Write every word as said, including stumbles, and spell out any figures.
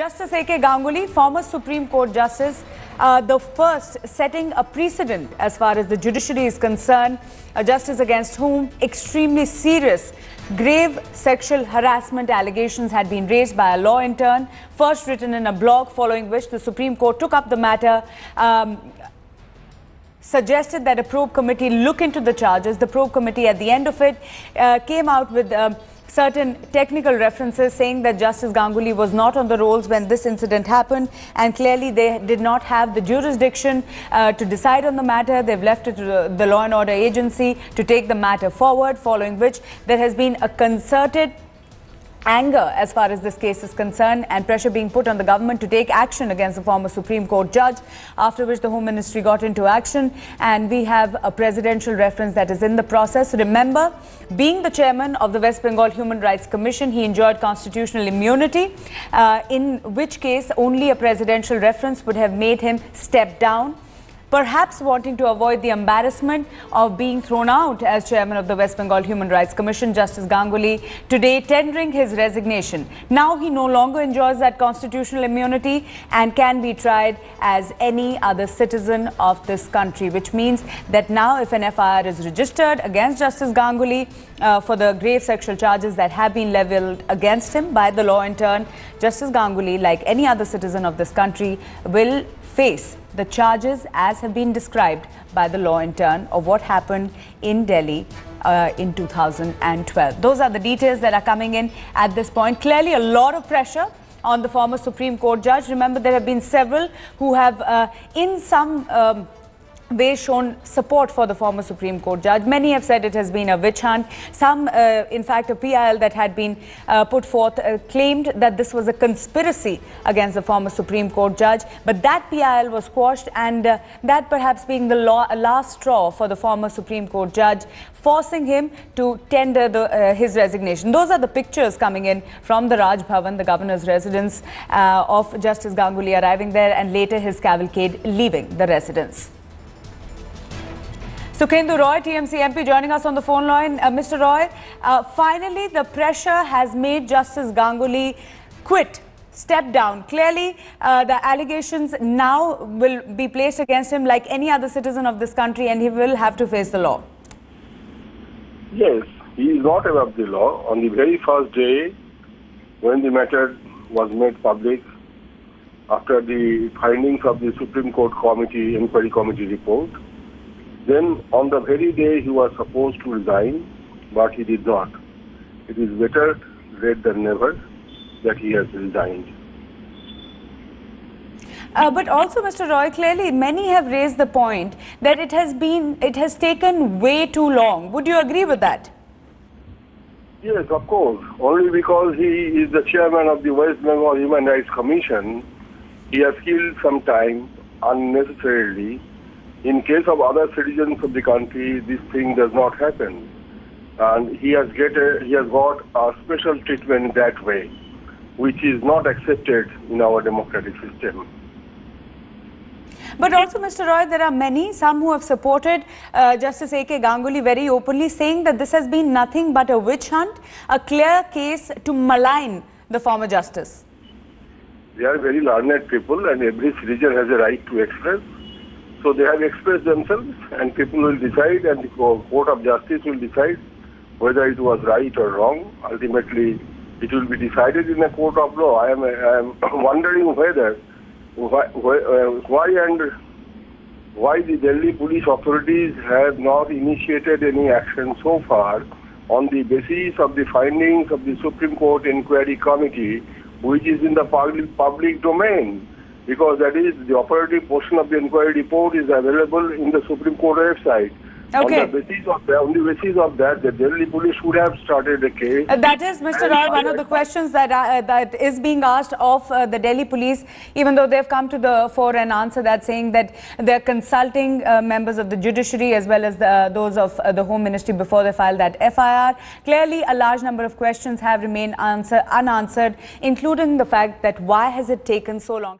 Justice A K Ganguly, former Supreme Court Justice, uh, the first setting a precedent as far as the judiciary is concerned, a justice against whom extremely serious, grave sexual harassment allegations had been raised by a law intern, first written in a blog, following which the Supreme Court took up the matter, um, suggested that a probe committee look into the charges. The probe committee, at the end of it, uh, came out with Uh, certain technical references saying that Justice Ganguly was not on the rolls when this incident happened, and clearly they did not have the jurisdiction uh, to decide on the matter. They've left it to the, the law and order agency to take the matter forward, following which there has been a concerted anger as far as this case is concerned, and pressure being put on the government to take action against the former Supreme Court judge, after which the Home Ministry got into action, and we have a presidential reference that is in the process. Remember, being the chairman of the West Bengal Human Rights Commission, he enjoyed constitutional immunity, uh, in which case only a presidential reference would have made him step down, perhaps wanting to avoid the embarrassment of being thrown out as chairman of the West Bengal Human Rights Commission. Justice Ganguly today tendering his resignation. Now he no longer enjoys that constitutional immunity and can be tried as any other citizen of this country, which means that now if an F I R is registered against Justice Ganguly uh, for the grave sexual charges that have been leveled against him by the law in turn, Justice Ganguly, like any other citizen of this country, will face the charges as have been described by the law intern of what happened in Delhi uh, in two thousand twelve. Those are the details that are coming in at this point. Clearly a lot of pressure on the former Supreme Court judge. Remember, there have been several who have uh, in some um, way shown support for the former Supreme Court judge. Many have said it has been a witch hunt. Some, uh, in fact, a P I L that had been uh, put forth uh, claimed that this was a conspiracy against the former Supreme Court judge. But that P I L was quashed, and uh, that perhaps being the law, uh, last straw for the former Supreme Court judge, forcing him to tender the, uh, his resignation. Those are the pictures coming in from the Raj Bhavan, the governor's residence, uh, of Justice Ganguly arriving there and later his cavalcade leaving the residence. So Kendu Roy, T M C M P, joining us on the phone line. Uh, Mister Roy, uh, finally the pressure has made Justice Ganguly quit, step down. Clearly, uh, the allegations now will be placed against him like any other citizen of this country, and he will have to face the law. Yes, he is not above the law. On the very first day, when the matter was made public, after the findings of the Supreme Court Committee, Inquiry Committee report, then on the very day he was supposed to resign, but he did not. It is better late than never that he has resigned. Uh, but also, Mister Roy, clearly many have raised the point that it has been, it has taken way too long. Would you agree with that? Yes, of course. Only because he is the chairman of the West Bengal Human Rights Commission, he has killed some time unnecessarily. In case of other citizens of the country, this thing does not happen, and he has get a, he has got a special treatment that way, which is not accepted in our democratic system. But also, Mister Roy, there are many, some who have supported uh, Justice A K Ganguly very openly, saying that this has been nothing but a witch hunt, a clear case to malign the former justice. They are very learned people, and every citizen has a right to express. So they have expressed themselves, and people will decide, and the Court of Justice will decide whether it was right or wrong. Ultimately, it will be decided in a court of law. I am, I am wondering whether, why, why and why the Delhi police authorities have not initiated any action so far on the basis of the findings of the Supreme Court Inquiry Committee, which is in the public, public domain. Because that is, the operative portion of the inquiry report is available in the Supreme Court website. Okay. On the basis of that, on the basis of that, the Delhi police should have started a case. Uh, that is, Mister Roy, one of the questions that uh, that is being asked of uh, the Delhi police, even though they've come to the fore and answer that, saying that they're consulting uh, members of the judiciary as well as the, uh, those of uh, the Home Ministry before they file that F I R. Clearly, a large number of questions have remained answer, unanswered, including the fact that why has it taken so long?